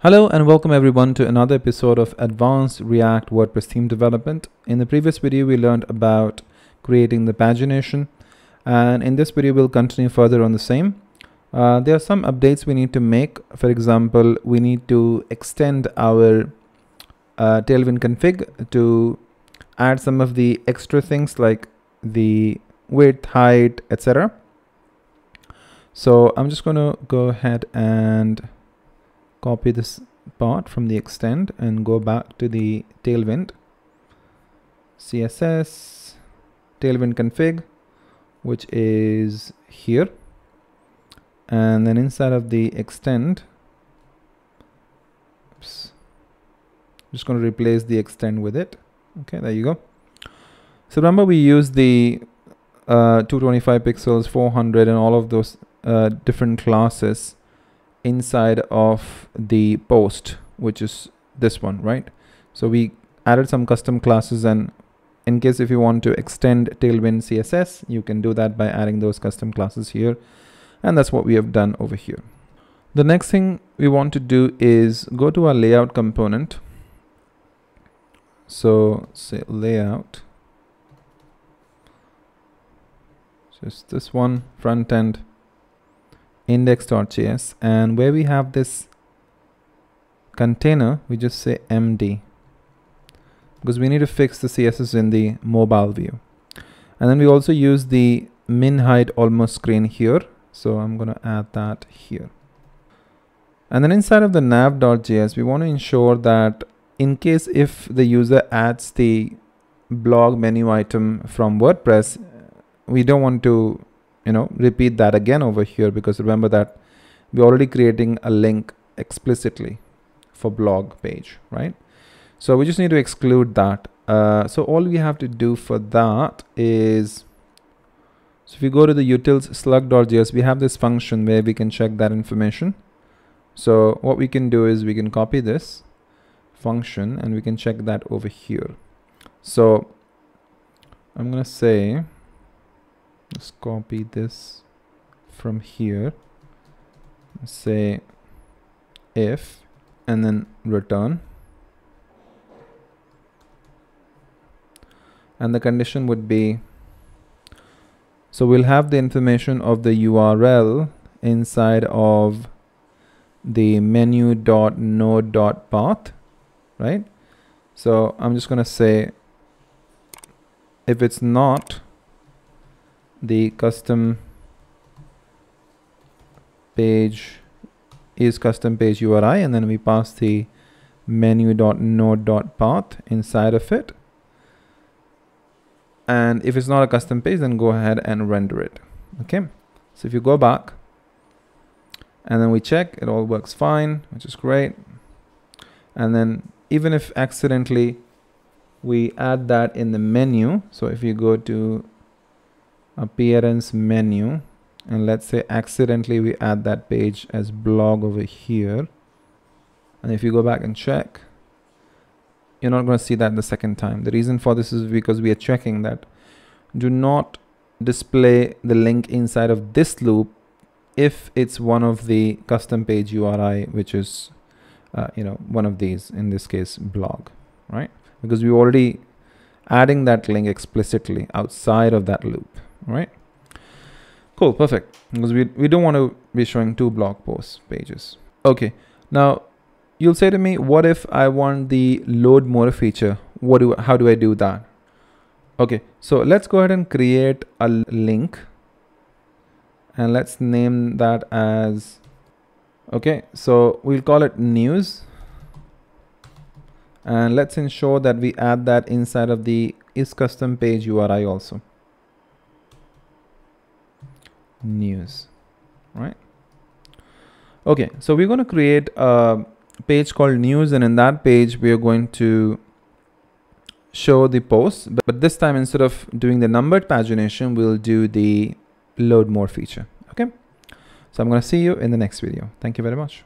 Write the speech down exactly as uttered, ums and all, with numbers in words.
Hello and welcome everyone to another episode of Advanced React WordPress Theme Development. In the previous video, we learned about creating the pagination, and in this video, we'll continue further on the same. Uh, there are some updates we need to make. For example, we need to extend our uh, Tailwind config to add some of the extra things like the width, height, et cetera. So I'm just going to go ahead and copy this part from the extend and go back to the Tailwind C S S, Tailwind config, which is here. And then inside of the extend, oops, I'm just going to replace the extend with it. Okay, there you go. So remember we used the uh, two twenty-five pixels, four hundred and all of those uh, different classes inside of the post, which is this one, right? So we added some custom classes, and in case if you want to extend Tailwind C S S, you can do that by adding those custom classes here. And that's what we have done over here. The next thing we want to do is go to our layout component. So say layout, just this one, front end index.js, and where we have this container, we just say M D, because we need to fix the C S S in the mobile view. And then we also use the min height almost screen here. So I'm going to add that here. And then inside of the nav.js, we want to ensure that in case if the user adds the blog menu item from WordPress, we don't want to, you know, repeat that again over here, because remember that we're already creating a link explicitly for blog page, right? So we just need to exclude that. Uh, so all we have to do for that is, so if we go to the utils slug.js, we have this function where we can check that information. So what we can do is we can copy this function and we can check that over here. So I'm going to say, let's copy this from here, say if, and then return. And the condition would be, so we'll have the information of the U R L inside of the menu.node.path, right? So I'm just going to say if it's not the custom page is custom page U R I, and then we pass the menu.node.path inside of it. And if it's not a custom page, then go ahead and render it. Okay. So if you go back and then we check, it all works fine, which is great. And then even if accidentally we add that in the menu. So if you go to appearance menu, and let's say accidentally we add that page as blog over here. And if you go back and check, you're not going to see that the second time. The reason for this is because we are checking that do not display the link inside of this loop if it's one of the custom page U R I, which is uh, you know, one of these, in this case blog, right? Because we're already adding that link explicitly outside of that loop, right? Cool, perfect. Because we, we don't want to be showing two blog post pages. Okay, now you'll say to me, what if I want the load more feature? What do, how do I do that? Okay, so let's go ahead and create a link, and let's name that as, okay, so we'll call it news, and let's ensure that we add that inside of the is custom page U R I also. News, right? Okay, so we're going to create a page called news, and in that page we are going to show the posts, but, but this time instead of doing the numbered pagination, we'll do the load more feature. Okay, so I'm going to see you in the next video. Thank you very much.